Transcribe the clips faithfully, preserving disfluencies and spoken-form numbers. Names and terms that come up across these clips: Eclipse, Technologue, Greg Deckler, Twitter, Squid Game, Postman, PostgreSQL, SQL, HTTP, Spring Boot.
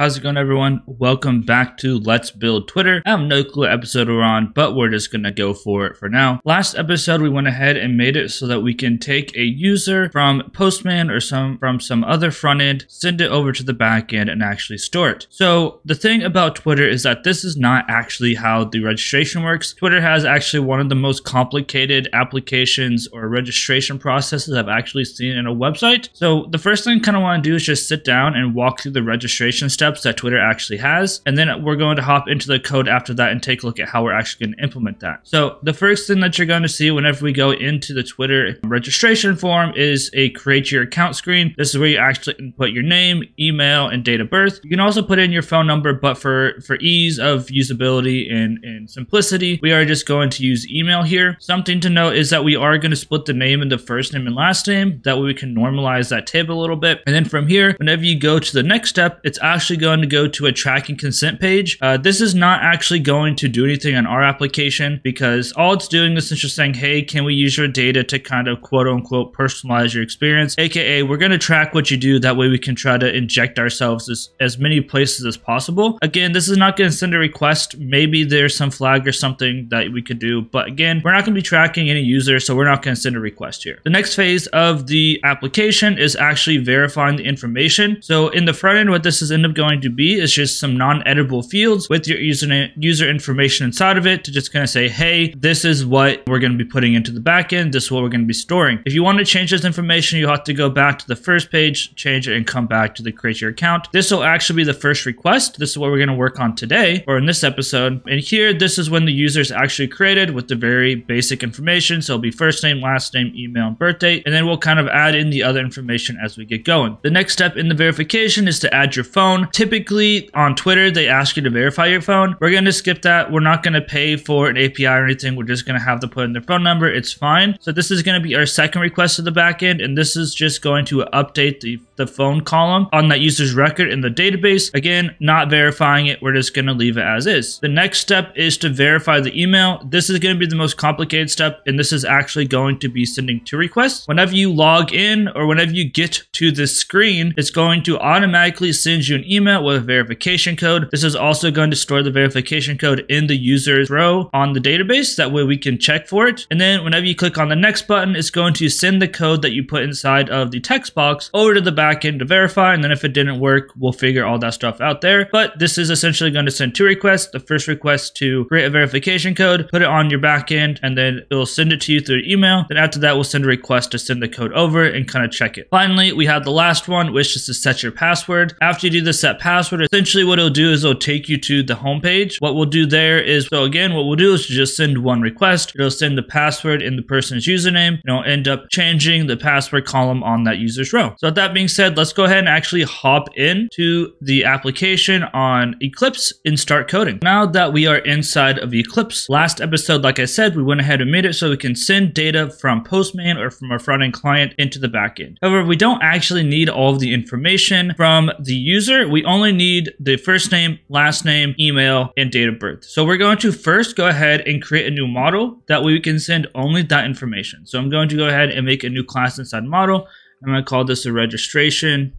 How's it going, everyone? Welcome back to Let's Build Twitter. I have no clue what episode we're on, but we're just gonna go for it for now. Last episode, we went ahead and made it so that we can take a user from Postman or some from some other front end, send it over to the back end, and actually store it. So the thing about Twitter is that this is not actually how the registration works. Twitter has actually one of the most complicated applications or registration processes I've actually seen in a website. So the first thing I kind of want to do is just sit down and walk through the registration steps that Twitter actually has, and then we're going to hop into the code after that and take a look at how we're actually going to implement that. So the first thing that you're going to see whenever we go into the Twitter registration form is a create your account screen. This is where you actually input your name, email, and date of birth. You can also put in your phone number, but for for ease of usability and, and simplicity, we are just going to use email here. Something to note is that we are going to split the name into first name and last name. That way we can normalize that table a little bit. And then from here, whenever you go to the next step, it's actually going to go to a tracking consent page. Uh, this is not actually going to do anything on our application, because all it's doing is just saying, hey, can we use your data to kind of quote unquote personalize your experience? A K A we're going to track what you do. That way we can try to inject ourselves as, as many places as possible. Again, this is not going to send a request. Maybe there's some flag or something that we could do. But again, we're not going to be tracking any user, so we're not going to send a request here. The next phase of the application is actually verifying the information. So in the front end, what this is end up going to be is just some non-editable fields with your username, user information inside of it to just kind of say, hey, this is what we're going to be putting into the backend. This is what we're going to be storing. If you want to change this information, you have to go back to the first page, change it, and come back to the create your account. This will actually be the first request. This is what we're going to work on today, or in this episode. And here, this is when the user is actually created with the very basic information. So it'll be first name, last name, email, and birth date. And then we'll kind of add in the other information as we get going. The next step in the verification is to add your phone. Typically on Twitter, they ask you to verify your phone. We're going to skip that. We're not going to pay for an A P I or anything. We're just going to have to put in their phone number. It's fine. So this is going to be our second request to the backend, and this is just going to update the, the phone column on that user's record in the database. Again, not verifying it. We're just going to leave it as is. The next step is to verify the email. This is going to be the most complicated step, and this is actually going to be sending two requests. Whenever you log in or whenever you get to this screen, it's going to automatically send you an email with a verification code. This is also going to store the verification code in the user's row on the database. That way we can check for it. And then whenever you click on the next button, it's going to send the code that you put inside of the text box over to the backend to verify. And then if it didn't work, we'll figure all that stuff out there. But this is essentially going to send two requests. The first request to create a verification code, put it on your backend, and then it'll send it to you through email. Then after that, we'll send a request to send the code over and kind of check it. Finally, we have the last one, which is to set your password. After you do the set password, essentially what it'll do is it'll take you to the home page. What we'll do there is, so again, what we'll do is just send one request. It'll send the password and the person's username, and it'll end up changing the password column on that user's row. So with that being said, let's go ahead and actually hop into the application on Eclipse and start coding. Now that we are inside of Eclipse, last episode, like I said, we went ahead and made it so we can send data from Postman or from our front-end client into the backend. However, we don't actually need all of the information from the user. We only need the first name, last name, email, and date of birth. So we're going to first go ahead and create a new model. That way we can send only that information. So I'm going to go ahead and make a new class inside model. I'm going to call this a registration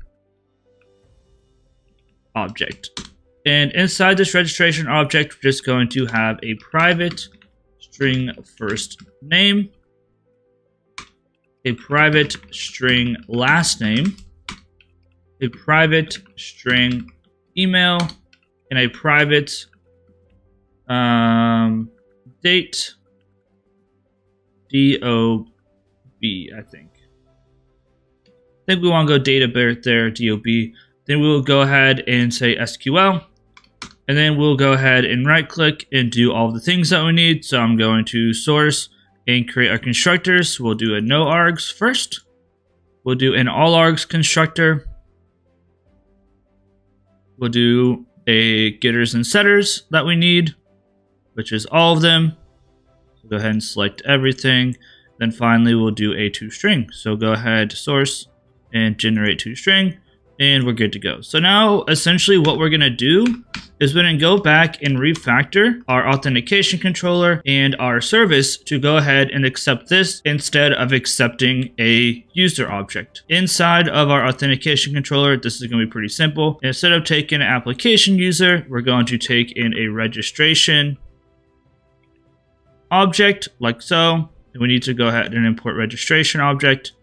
object. And inside this registration object, we're just going to have a private string first name, a private string last name, a private string email, and a private um, date, D O B, I think. I think we want to go date of birth there, D O B. Then we'll go ahead and say S Q L. And then we'll go ahead and right-click and do all the things that we need. So I'm going to source and create our constructors. We'll do a no args first. We'll do an all args constructor. We'll do a getters and setters that we need, which is all of them. So go ahead and select everything. Then finally, we'll do a toString. So go ahead to source and generate toString. and we're good to go. So now essentially what we're gonna do is we're gonna go back and refactor our authentication controller and our service to go ahead and accept this instead of accepting a user object. Inside of our authentication controller, this is gonna be pretty simple. Instead of taking an application user, we're going to take in a registration object like so. And we need to go ahead and import registration object.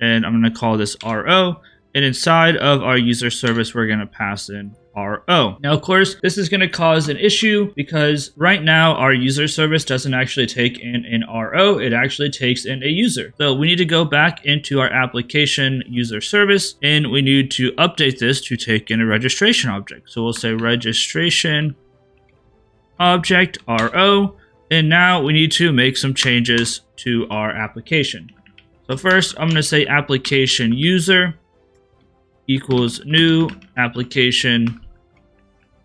And I'm gonna call this R O. And inside of our user service, we're gonna pass in R O. Now, of course, this is gonna cause an issue because right now our user service doesn't actually take in an R O, it actually takes in a user. So we need to go back into our application user service and we need to update this to take in a registration object. So we'll say registration object R O. And now we need to make some changes to our application. So first, I'm gonna say application user equals new application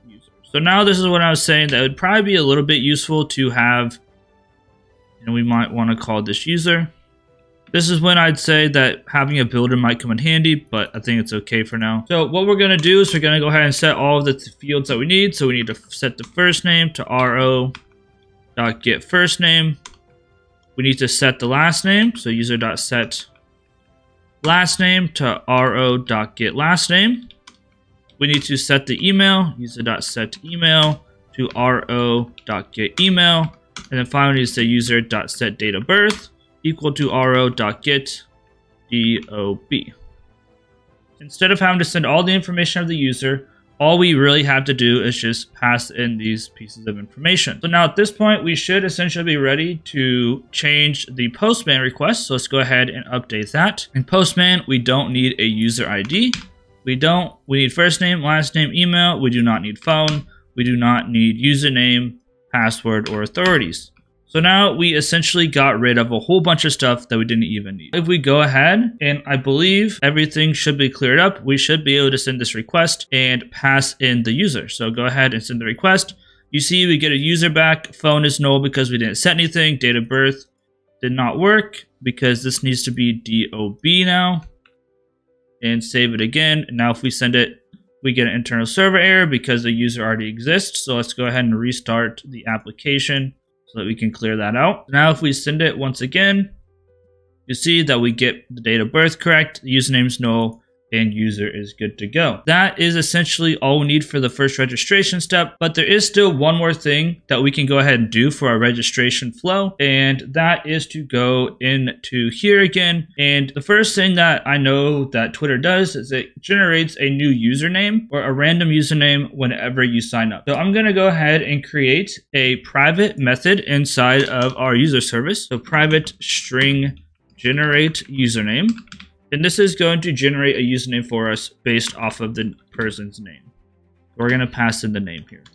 user. So now this is what I was saying, that would probably be a little bit useful to have, and we might want to call this user. This is when I'd say that having a builder might come in handy, but I think it's okay for now. So what we're going to do is we're going to go ahead and set all of the fields that we need. So we need to set the first name to ro.get first name. We need to set the last name, so user.set last name to ro.get last name. We need to set the email, user.set email to ro.get email. And then finally, we need to say user.set date of birth equal to ro.get dob. Instead of having to send all the information of the user, all we really have to do is just pass in these pieces of information. So now at this point, we should essentially be ready to change the Postman request. So let's go ahead and update that. In Postman, we don't need a user I D. We don't, we need first name, last name, email. We do not need phone. We do not need username, password, or authorities. So now we essentially got rid of a whole bunch of stuff that we didn't even need. If we go ahead, and I believe everything should be cleared up, we should be able to send this request and pass in the user. So go ahead and send the request. You see we get a user back. Phone is null because we didn't set anything. Date of birth did not work because this needs to be D O B now. And save it again. And now if we send it, we get an internal server error because the user already exists. So let's go ahead and restart the application so that we can clear that out. Now if we send it once again, you see that we get the date of birth correct, the username's null, and user is good to go. That is essentially all we need for the first registration step, but there is still one more thing that we can go ahead and do for our registration flow, and that is to go into here again. And the first thing that I know that Twitter does is it generates a new username or a random username whenever you sign up. So I'm gonna go ahead and create a private method inside of our user service. So private string generate username. And this is going to generate a username for us based off of the person's name. We're going to pass in the name here.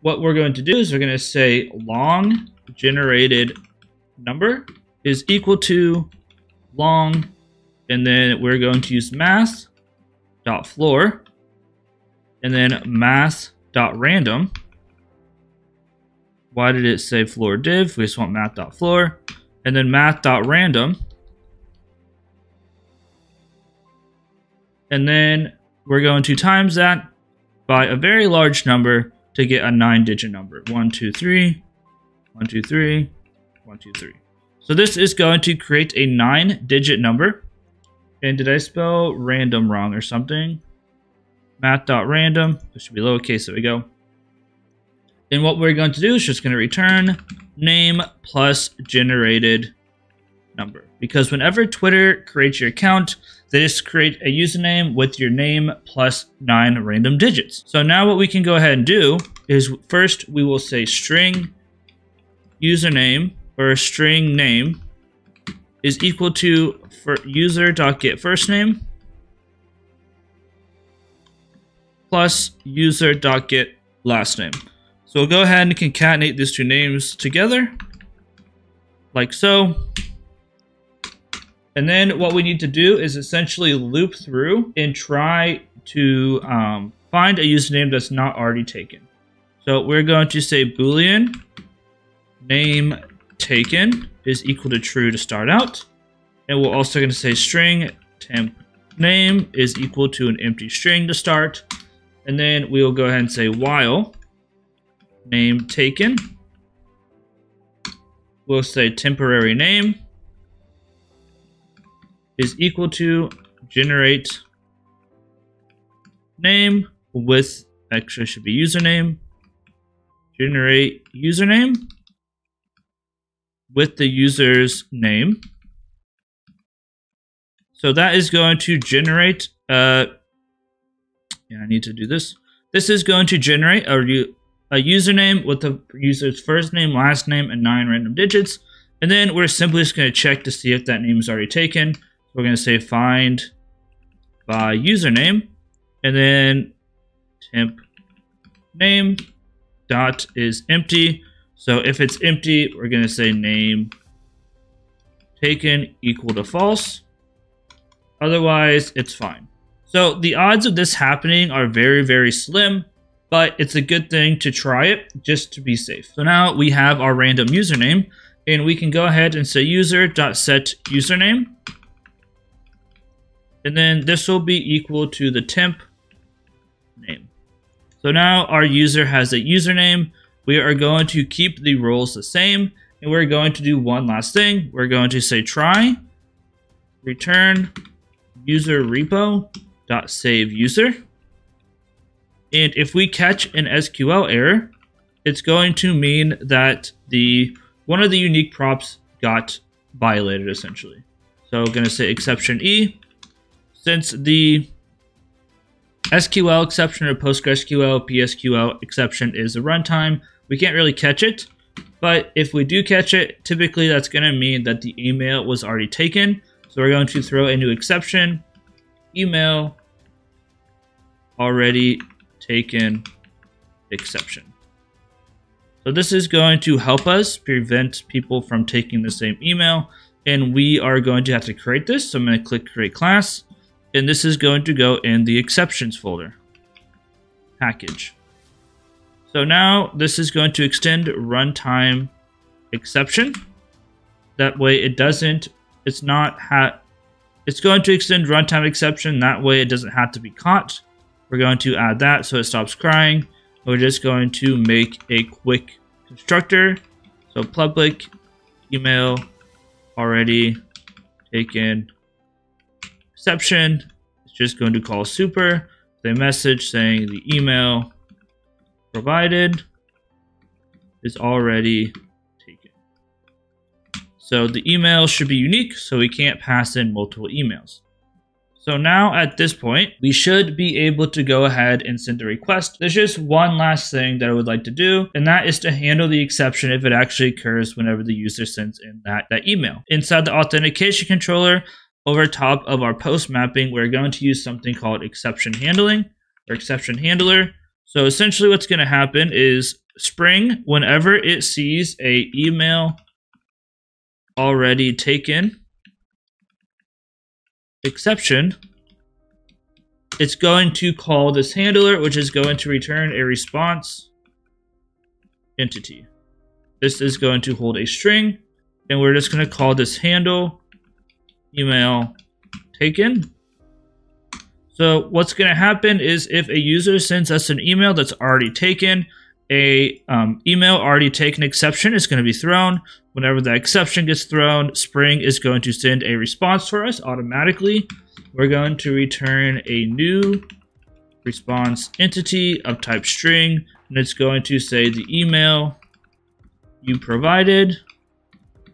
What we're going to do is we're going to say long generated number is equal to long, and then we're going to use math.floor, and then math.random. Why did it say floor div? We just want math.floor, and then math.random. And then we're going to times that by a very large number to get a nine digit number. One, two, three, one, two, three, one, two, three. So this is going to create a nine digit number. And did I spell random wrong or something? Math.random, it should be lowercase, there we go. And what we're going to do is just gonna return name plus generated number. Because whenever Twitter creates your account, they just create a username with your name plus nine random digits. So now what we can go ahead and do is first we will say string username or string name is equal to user.get first name plus user.get last name. So we'll go ahead and concatenate these two names together like so. And then what we need to do is essentially loop through and try to um, find a username that's not already taken. So we're going to say Boolean name taken is equal to true to start out. And we're also going to say string temp name is equal to an empty string to start. And then we will go ahead and say while name taken. We'll say temporary name is equal to generate name with, actually should be username, generate username with the user's name. So that is going to generate, uh, yeah, I need to do this. This is going to generate a, a username with the user's first name, last name, and nine random digits. And then we're simply just going to check to see if that name is already taken. We're going to say find by username and then temp name dot is empty. So if it's empty, we're going to say name taken equal to false. Otherwise, it's fine. So the odds of this happening are very, very slim, but it's a good thing to try it just to be safe. So now we have our random username and we can go ahead and say user.set username. And then this will be equal to the temp name. So now our user has a username. We are going to keep the roles the same. And we're going to do one last thing. We're going to say try return user repo.save user. And if we catch an S Q L error, it's going to mean that the one of the unique props got violated essentially. So I'm going to say exception E. Since the S Q L exception or PostgreSQL, P S Q L exception is a runtime, we can't really catch it. But if we do catch it, typically that's going to mean that the email was already taken. So we're going to throw a new exception, email already taken exception. So this is going to help us prevent people from taking the same email. And we are going to have to create this. So I'm going to click create class. And this is going to go in the exceptions folder, package. So now this is going to extend runtime exception. That way it doesn't, it's not, ha it's going to extend runtime exception. That way it doesn't have to be caught. We're going to add that so it stops crying. We're just going to make a quick constructor. So public email already taken exception. It's just going to call super the message saying the email provided is already taken. So the email should be unique, so we can't pass in multiple emails. So now at this point, we should be able to go ahead and send a request. There's just one last thing that I would like to do, and that is to handle the exception if it actually occurs whenever the user sends in that, that email. Inside the authentication controller, over top of our post mapping, we're going to use something called exception handling or exception handler. So essentially what's going to happen is Spring, whenever it sees a email already taken exception, it's going to call this handler, which is going to return a response entity. This is going to hold a string, and we're just going to call this handle email taken. So what's going to happen is if a user sends us an email that's already taken, a um, email already taken exception is going to be thrown. Whenever that exception gets thrown, Spring is going to send a response for us automatically. We're going to return a new response entity of type string, and it's going to say the email you provided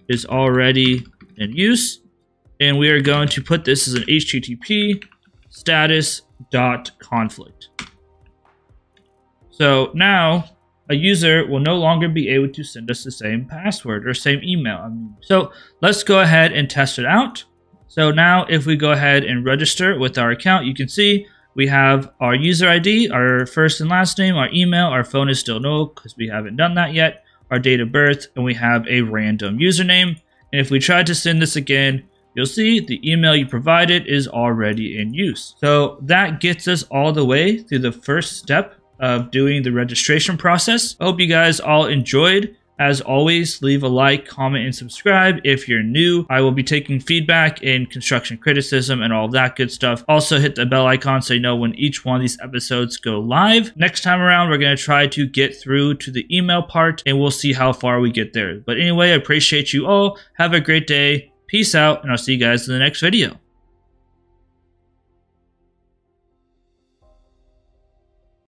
is already in use. And we are going to put this as an H T T P status.conflict. So now a user will no longer be able to send us the same password or same email. So let's go ahead and test it out. So now if we go ahead and register with our account, you can see we have our user I D, our first and last name, our email, our phone is still null because we haven't done that yet, our date of birth, and we have a random username. And if we try to send this again, you'll see the email you provided is already in use. So that gets us all the way through the first step of doing the registration process. I hope you guys all enjoyed As always, leave a like, comment, and subscribe if you're new. I will be taking feedback and construction criticism and all of that good stuff. Also, hit the bell icon so you know when each one of these episodes go live. Next time around, we're going to try to get through to the email part, and we'll see how far we get there. But anyway, I appreciate you all. Have a great day. Peace out, and I'll see you guys in the next video.